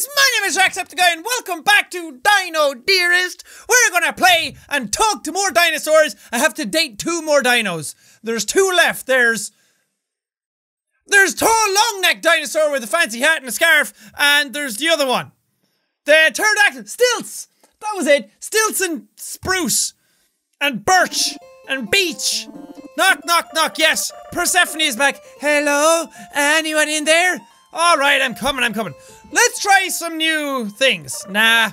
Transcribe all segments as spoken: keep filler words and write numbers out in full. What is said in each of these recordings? guys, my name is Jacksepticeye and welcome back to Dino Dearest. We're gonna play and talk to more dinosaurs. I have to date two more dinos. There's two left. There's... There's tall long-necked dinosaur with a fancy hat and a scarf, and there's the other one. The pterodactyl. Stilts! That was it. Stilts and spruce. And birch. And beech. Knock, knock, knock, yes. Persephone is back. Hello? Anyone in there? Alright, I'm coming, I'm coming. Let's try some new things. Nah.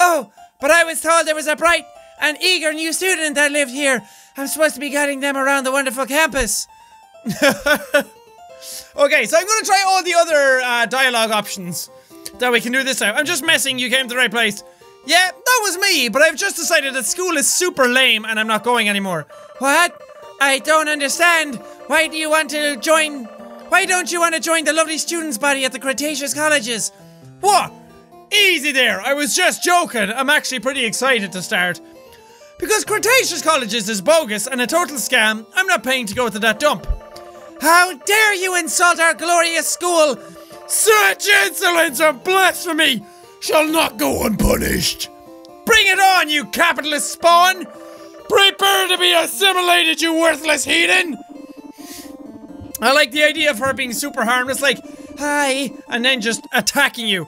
Oh, but I was told there was a bright and eager new student that lived here. I'm supposed to be guiding them around the wonderful campus. Okay, so I'm gonna try all the other uh, dialogue options that we can do this time. I'm just messing, you came to the right place. Yeah, that was me, but I've just decided that school is super lame and I'm not going anymore. What? I don't understand. Why do you want to join... Why don't you want to join the lovely students' body at the Cretaceous Colleges? What? Easy there, I was just joking. I'm actually pretty excited to start. Because Cretaceous Colleges is bogus and a total scam, I'm not paying to go to that dump. How dare you insult our glorious school! Such insolence and blasphemy shall not go unpunished! Bring it on, you capitalist spawn! Prepare to be assimilated, you worthless heathen! I like the idea of her being super harmless, like, hi, and then just attacking you.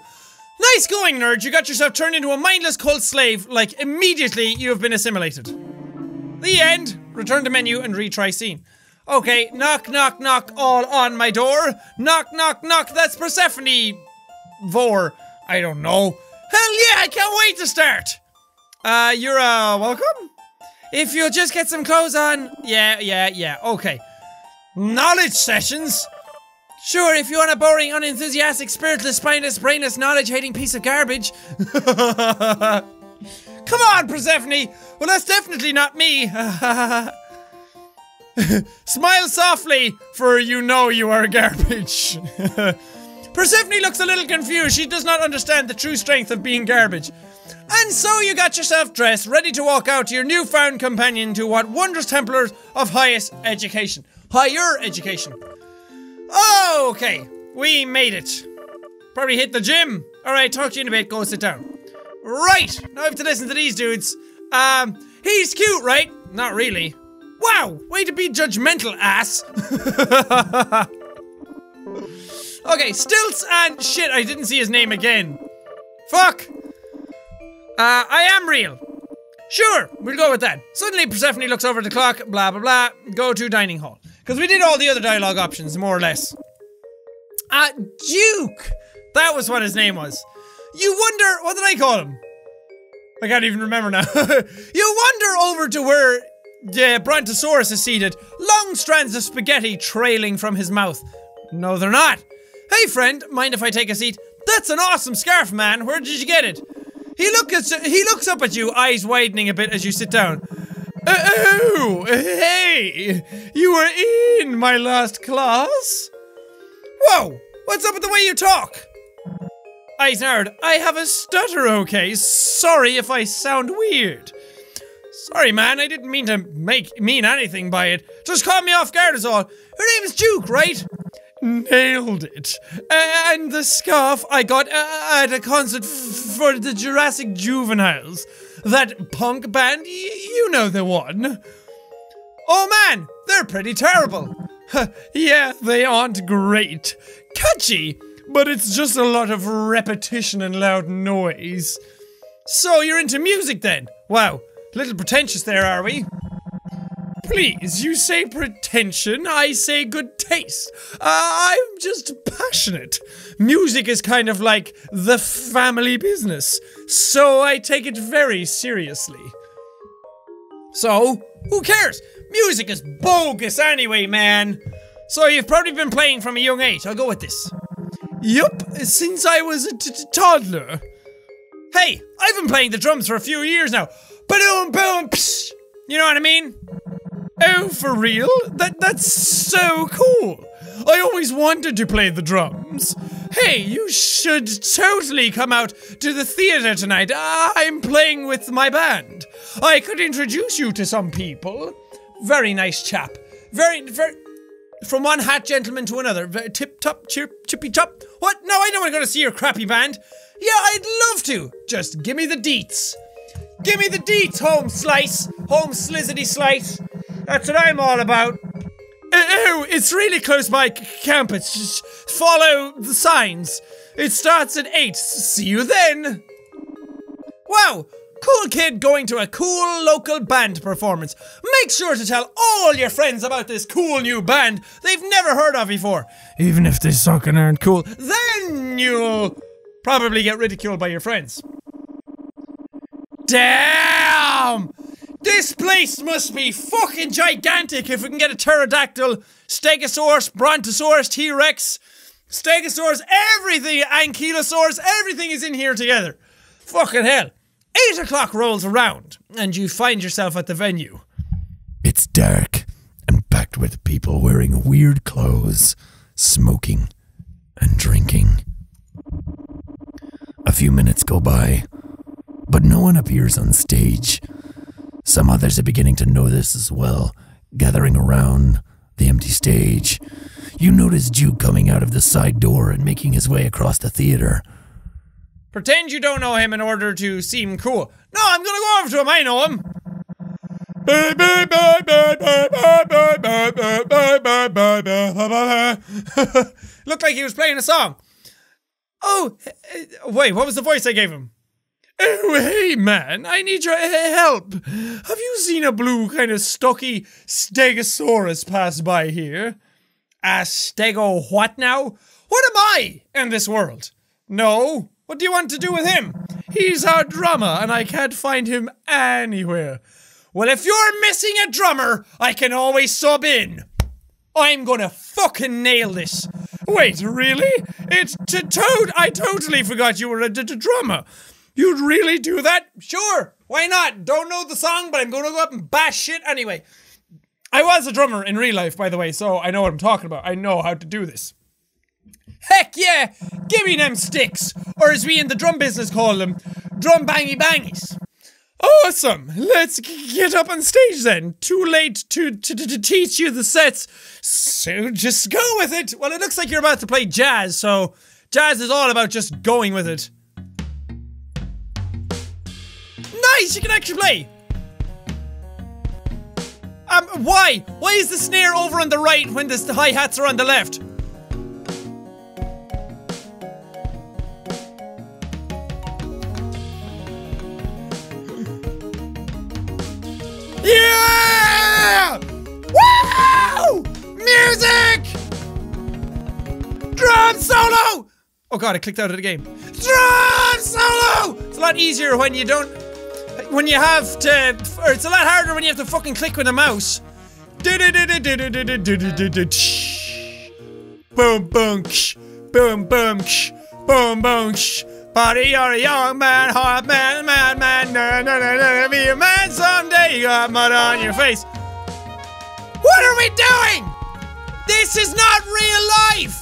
Nice going, nerd. You got yourself turned into a mindless cold slave. Like, immediately, you have been assimilated. The end. Return to menu and retry scene. Okay, knock, knock, knock, all on my door. Knock, knock, knock, that's Persephone... Vor. I don't know. Hell yeah, I can't wait to start! Uh, you're, uh, welcome? If you'll just get some clothes on. Yeah, yeah, yeah, okay. Knowledge sessions? Sure, if you want a boring, unenthusiastic, spiritless, spineless, brainless, knowledge-hating piece of garbage. Come on, Persephone! Well, that's definitely not me. Smile softly, for you know you are garbage. Persephone looks a little confused. She does not understand the true strength of being garbage. And so you got yourself dressed, ready to walk out to your newfound companion to what wondrous templars of highest education. Higher education. Oh, okay. We made it. Probably hit the gym. Alright, talk to you in a bit. Go sit down. Right. Now I have to listen to these dudes. Um, he's cute, right? Not really. Wow. Way to be judgmental, ass. Okay, Stilts and shit. I didn't see his name again. Fuck. Uh, I am real. Sure. We'll go with that. Suddenly, Persephone looks over at the clock. Blah, blah, blah. Go to dining hall. Because we did all the other dialogue options, more or less. Uh, Duke! That was what his name was. You wonder... What did I call him? I can't even remember now. You wander over to where the Brontosaurus is seated. Long strands of spaghetti trailing from his mouth. No, they're not. Hey, friend, mind if I take a seat? That's an awesome scarf, man. Where did you get it? He, look at, he looks up at you, eyes widening a bit as you sit down. Uh, oh, hey! You were in my last class? Whoa! What's up with the way you talk? Eyes narrowed. I have a stutter, okay? Sorry if I sound weird. Sorry, man, I didn't mean to make mean anything by it. Just caught me off guard is all. Her name is Duke, right? Nailed it. Uh, and the scarf I got uh, at a concert f for the Jurassic Juveniles. That punk band, y you know the one. Oh man, they're pretty terrible. Yeah, they aren't great. Catchy, but it's just a lot of repetition and loud noise. So you're into music then? Wow, a little pretentious there, are we? Please, you say pretension, I say good taste. Uh, I'm just passionate. Music is kind of like the family business, so I take it very seriously. So, who cares? Music is bogus anyway, man. So you've probably been playing from a young age, I'll go with this. Yup, since I was a t toddler. Hey, I've been playing the drums for a few years now. Ba-doom, boom, psh! You know what I mean? Oh, for real? That that's so cool. I always wanted to play the drums. Hey, you should totally come out to the theater tonight. I'm playing with my band. I could introduce you to some people. Very nice chap. Very, very... From one hat gentleman to another. Tip-top, chip, chippy-top. What? No, I don't want to go to see your crappy band. Yeah, I'd love to! Just gimme the deets. Gimme the deets, home slice! Home slizzity slice! That's what I'm all about. Oh, it's really close by campus. Just follow the signs. It starts at eight. See you then. Wow, cool kid going to a cool local band performance. Make sure to tell all your friends about this cool new band they've never heard of before. Even if they suck and aren't cool, then you'll probably get ridiculed by your friends. Damn! This place must be fucking gigantic if we can get a pterodactyl, stegosaurus, brontosaurus, T-Rex, stegosaurus, everything, ankylosaurus, everything is in here together. Fucking hell. Eight o'clock rolls around and you find yourself at the venue. It's dark and packed with people wearing weird clothes, smoking and drinking. A few minutes go by, but no one appears on stage. Some others are beginning to notice as well, gathering around the empty stage. You notice Jew coming out of the side door and making his way across the theater. Pretend you don't know him in order to seem cool. No, I'm gonna go over to him, I know him. Looked like he was playing a song. Oh, wait, what was the voice I gave him? Oh, hey man, I need your help. Have you seen a blue kind of stocky stegosaurus pass by here? A stego what now? What am I in this world? No, what do you want to do with him? He's our drummer and I can't find him anywhere. Well, if you're missing a drummer, I can always sub in. I'm gonna fucking nail this. Wait, really? It's to toad. I totally forgot you were a drummer. You'd really do that? Sure, why not? Don't know the song, but I'm gonna go up and bash it anyway. I was a drummer in real life, by the way, so I know what I'm talking about. I know how to do this. Heck yeah! Give me them sticks! Or as we in the drum business call them, drum bangy bangies. Awesome! Let's get up on stage then. Too late to, to, to, to teach you the sets, so just go with it. Well, it looks like you're about to play jazz, so jazz is all about just going with it. Nice, you can actually play! Um, why? Why is the snare over on the right when the, the hi-hats are on the left? Yeah! Woo! Music! Drum solo! Oh god, I clicked out of the game. Drum solo! It's a lot easier when you don't... When you have to, or it's a lot harder when you have to fucking click with a mouse. Boom, boom, boom, boom, boom, boom. Buddy, you're a young man, hot man, mad man. Na na na na, be a man someday. You got mud on your face. What are we doing? This is not real life.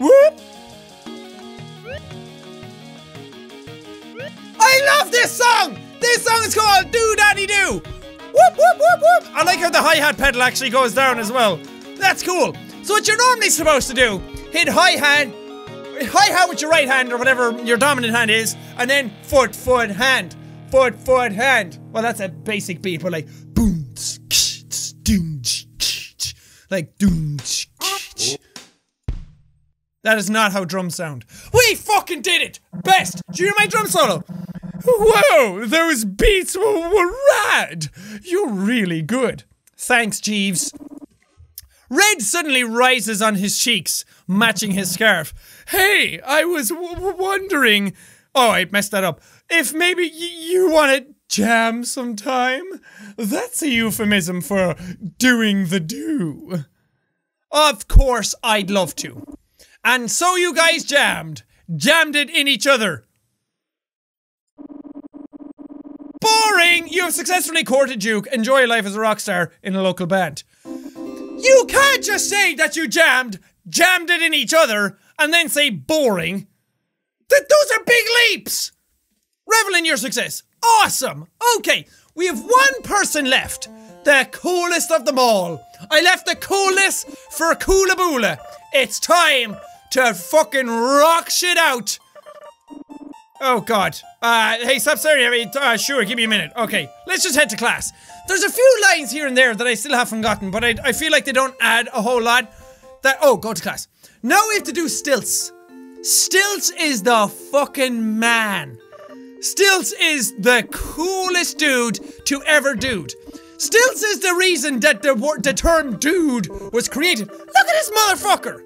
Whoop. I love this song! This song is called Do Daddy Do! Whoop, whoop, whoop, whoop! I like how the hi-hat pedal actually goes down as well. That's cool. So what you're normally supposed to do, hit hi-hat, hi-hat with your right hand or whatever your dominant hand is, and then foot, foot, hand, foot, foot, hand. Well, that's a basic beat, but like, boom, like, doom. That is not how drums sound. We fucking did it! Best! Do you hear my drum solo? Whoa! Those beats were, were rad! You're really good. Thanks, Jeeves. Red suddenly rises on his cheeks, matching his scarf. Hey, I was w wondering... Oh, I messed that up. If maybe y you want to jam sometime? That's a euphemism for doing the do. Of course, I'd love to. And so you guys jammed. Jammed it in each other. Boring! You have successfully courted Duke. Enjoy your life as a rock star in a local band. You can't just say that you jammed, jammed it in each other, and then say boring. Th- those are big leaps! Revel in your success. Awesome! Okay, we have one person left. The coolest of them all. I left the coolest for Koola Boola. It's time to fucking rock shit out. Oh god. Uh, hey, stop staring at me. Uh, sure, give me a minute. Okay, let's just head to class. There's a few lines here and there that I still haven't gotten, but I, I feel like they don't add a whole lot. That- oh, go to class. Now we have to do stilts. Stilts is the fucking man. Stilts is the coolest dude to ever dude. Stilts is the reason that the, the term dude was created. Look at this motherfucker.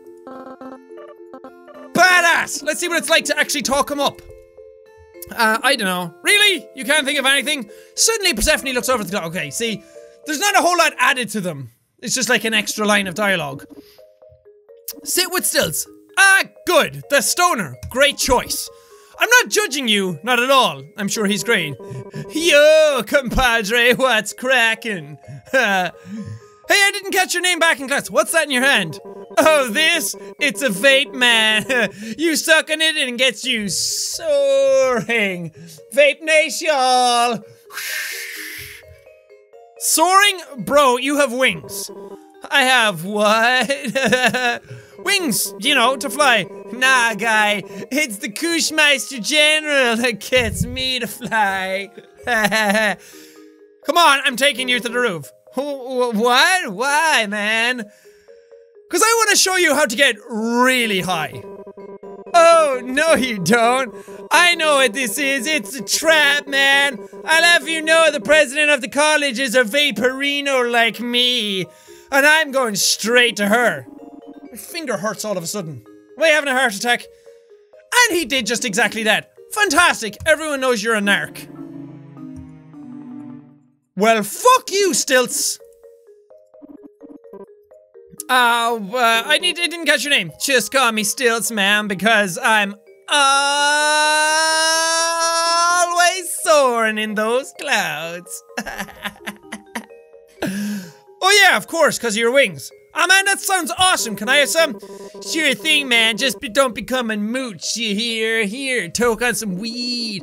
Badass. Let's see what it's like to actually talk him up. Uh, I don't know. Really? You can't think of anything? Suddenly Persephone looks over at the clock. Okay, see, there's not a whole lot added to them. It's just like an extra line of dialogue. Sit with stilts. Ah, good. The stoner. Great choice. I'm not judging you. Not at all. I'm sure he's great. Yo, compadre, what's crackin'? Hey, I didn't catch your name back in class. What's that in your hand? Oh, this? It's a vape, man. You suck on it and it gets you soaring. Vape nation. Soaring? Bro, you have wings. I have what? Wings, you know, to fly. Nah, guy, it's the Kushmeister General that gets me to fly. Come on, I'm taking you to the roof. What? Why, man? Because I want to show you how to get really high. Oh, no you don't. I know what this is. It's a trap, man. I'll have you know the president of the college is a Vaporino like me. And I'm going straight to her. My finger hurts all of a sudden. Am I having a heart attack? And he did just exactly that. Fantastic. Everyone knows you're a narc. Well, fuck you, stilts. Uh, uh I need. I didn't catch your name. Just call me stilts, ma'am, because I'm always soaring in those clouds. Oh yeah, of course, because of your wings. Ah, oh, man, that sounds awesome. Can I have some? Sure thing, man. Just be, don't become a mooch. You hear? Here, toke on some weed.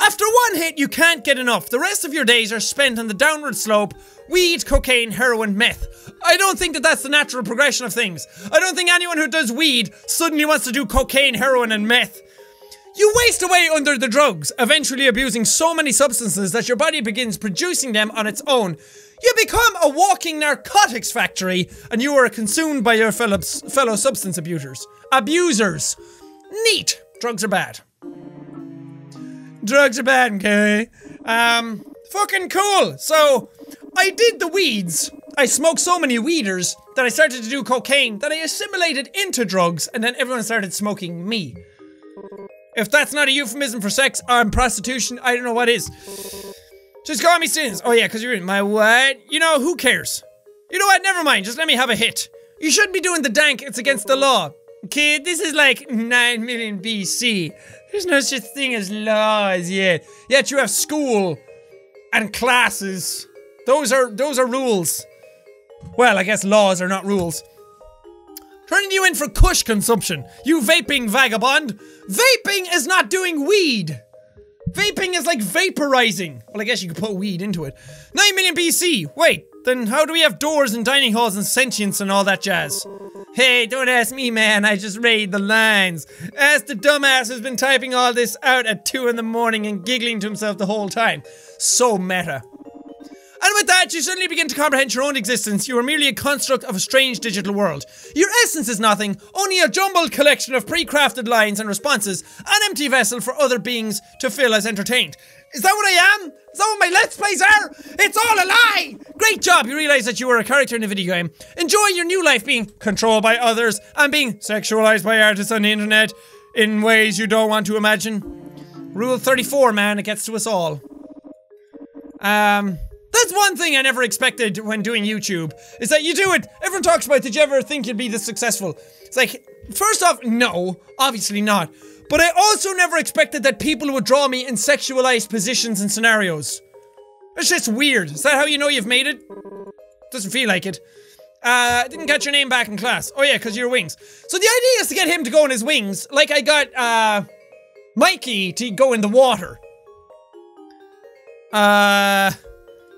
After one hit, you can't get enough. The rest of your days are spent on the downward slope. Weed, cocaine, heroin, meth. I don't think that that's the natural progression of things. I don't think anyone who does weed suddenly wants to do cocaine, heroin, and meth. You waste away under the drugs, eventually abusing so many substances that your body begins producing them on its own. You become a walking narcotics factory, and you are consumed by your fellow, fellow substance abusers. Abusers. Neat. Drugs are bad. Drugs are bad, okay? Um, fucking cool. So, I did the weeds. I smoked so many weeders that I started to do cocaine that I assimilated into drugs, and then everyone started smoking me. If that's not a euphemism for sex or prostitution, I don't know what is. Just call me sins. Oh yeah, because you're in my what? You know, who cares? You know what? Never mind. Just let me have a hit. You shouldn't be doing the dank. It's against the law. Kid, this is like nine million B C. There's no such thing as laws yet. Yet you have school and classes. Those are, those are rules. Well, I guess laws are not rules. Turning you in for kush consumption. You vaping vagabond. Vaping is not doing weed. Vaping is like vaporizing. Well, I guess you could put weed into it. nine million B C. Wait, then how do we have doors and dining halls and sentience and all that jazz? Hey, don't ask me, man. I just read the lines. Ask the dumbass who's been typing all this out at two in the morning and giggling to himself the whole time. So meta. And with that, you suddenly begin to comprehend your own existence. You are merely a construct of a strange digital world. Your essence is nothing, only a jumbled collection of pre-crafted lines and responses, an empty vessel for other beings to fill as entertained. Is that what I am? Is that what my Let's Plays are? It's all a lie! Great job, you realize that you were a character in a video game. Enjoy your new life being controlled by others and being sexualized by artists on the internet in ways you don't want to imagine. Rule thirty-four, man, it gets to us all. Um... That's one thing I never expected when doing YouTube, is that you do it. Everyone talks about, did you ever think you'd be this successful? It's like, first off, no, obviously not. But I also never expected that people would draw me in sexualized positions and scenarios. It's just weird. Is that how you know you've made it? Doesn't feel like it. Uh, I didn't catch your name back in class. Oh yeah, because of your wings. So the idea is to get him to go in his wings, like I got, uh, Mikey to go in the water. Uh...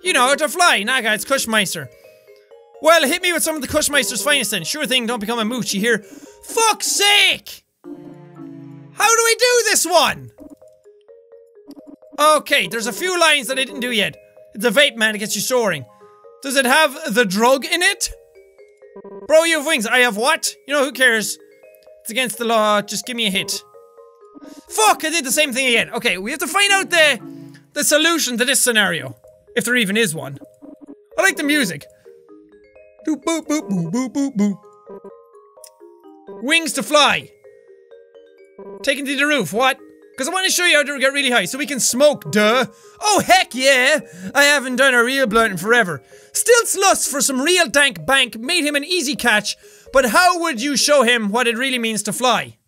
You know, to fly. Nah, guys, it's Kushmeister. Well, hit me with some of the Kushmeister's finest then. Sure thing, don't become a mooch, you hear? Fuck's sake! How do we do this one? Okay, there's a few lines that I didn't do yet. It's a vape, man, it gets you soaring. Does it have the drug in it? Bro, you have wings. I have what? You know, who cares? It's against the law. Just give me a hit. Fuck, I did the same thing again. Okay, we have to find out the, the solution to this scenario. If there even is one. I like the music. Boop, boop, boop, boop, boop, boop, boop. Wings to fly. Taken to the roof, what? Because I want to show you how to get really high, so we can smoke, duh. Oh, heck yeah! I haven't done a real blunt in forever. Stilt's lust for some real dank bank made him an easy catch, but how would you show him what it really means to fly?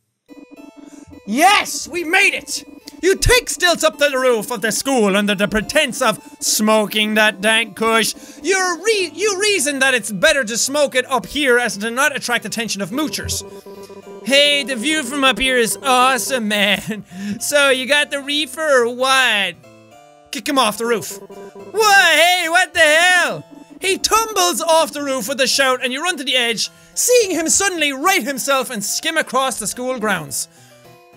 Yes! We made it! You take Stilts up to the roof of the school under the pretense of smoking that dank kush. You re you reason that it's better to smoke it up here as to not attract attention of moochers. Hey, the view from up here is awesome, man. So you got the reefer or what? Kick him off the roof. What? Hey, what the hell? He tumbles off the roof with a shout and you run to the edge, seeing him suddenly right himself and skim across the school grounds.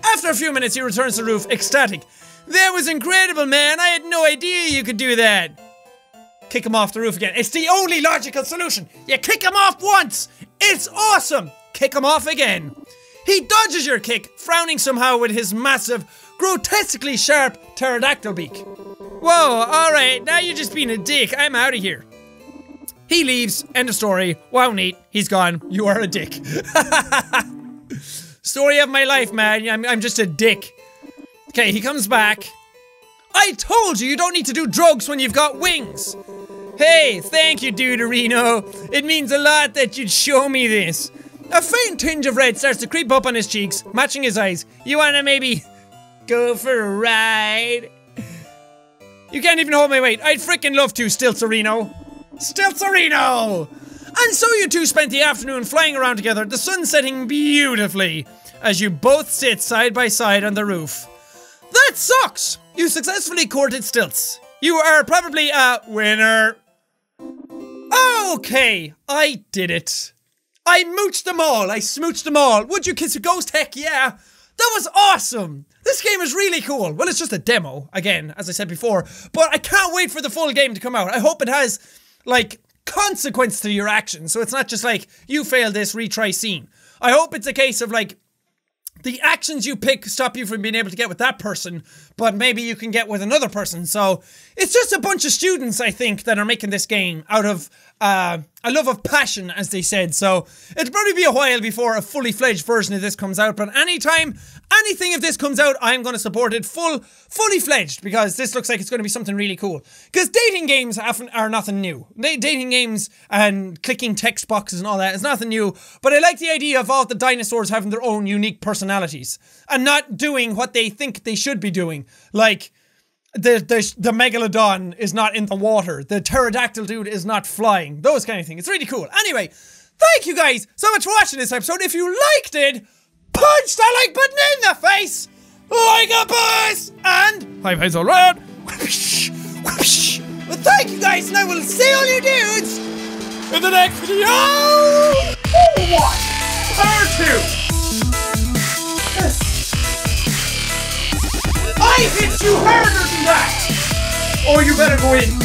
After a few minutes, he returns to the roof, ecstatic. That was incredible, man. I had no idea you could do that. Kick him off the roof again. It's the only logical solution. You kick him off once. It's awesome. Kick him off again. He dodges your kick, frowning somehow with his massive, grotesquely sharp pterodactyl beak. Whoa, alright, now you're just being a dick. I'm out of here. He leaves. End of story. Wow, neat. He's gone. You are a dick. Story of my life, man. I'm, I'm just a dick. Okay, he comes back. I told you, you don't need to do drugs when you've got wings. Hey, thank you, Stilterino. It means a lot that you'd show me this. A faint tinge of red starts to creep up on his cheeks, matching his eyes. You wanna maybe go for a ride? You can't even hold my weight. I'd freaking love to, Stilterino. Stilterino! And so you two spent the afternoon flying around together, the sun setting beautifully, as you both sit side by side on the roof. That sucks! You successfully courted Stilts. You are probably a winner. Okay, I did it. I mooched them all, I smooched them all. Would you kiss a ghost? Heck yeah! That was awesome! This game is really cool. Well, it's just a demo, again, as I said before, but I can't wait for the full game to come out. I hope it has, like, consequence to your actions, so it's not just like, you fail this, retry scene. I hope it's a case of, like, the actions you pick stop you from being able to get with that person, but maybe you can get with another person, so it's just a bunch of students, I think, that are making this game out of uh, a love of passion, as they said, so it'll probably be a while before a fully fledged version of this comes out, but anytime, anything if this comes out, I'm going to support it full, fully fledged, because this looks like it's going to be something really cool. Because dating games often are nothing new. They, dating games and clicking text boxes and all that is nothing new, but I like the idea of all the dinosaurs having their own unique personality. And not doing what they think they should be doing. Like, the, the the megalodon is not in the water. The pterodactyl dude is not flying. Those kind of things. It's really cool. Anyway, thank you guys so much for watching this episode. If you liked it, punch that like button in the face! Like a boss! And high fives all around! Whoosh, whoosh. Well, thank you guys, and I will see all you dudes in the next video! What? Part two! I hit you harder than that! Oh, you better go in.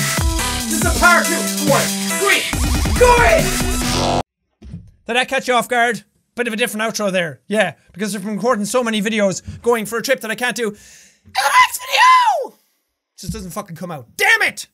This is a part two. Go in. Go in. Go in! Did I catch you off guard? Bit of a different outro there. Yeah, because I've been recording so many videos going for a trip that I can't do. In the next video! It just doesn't fucking come out. Damn it!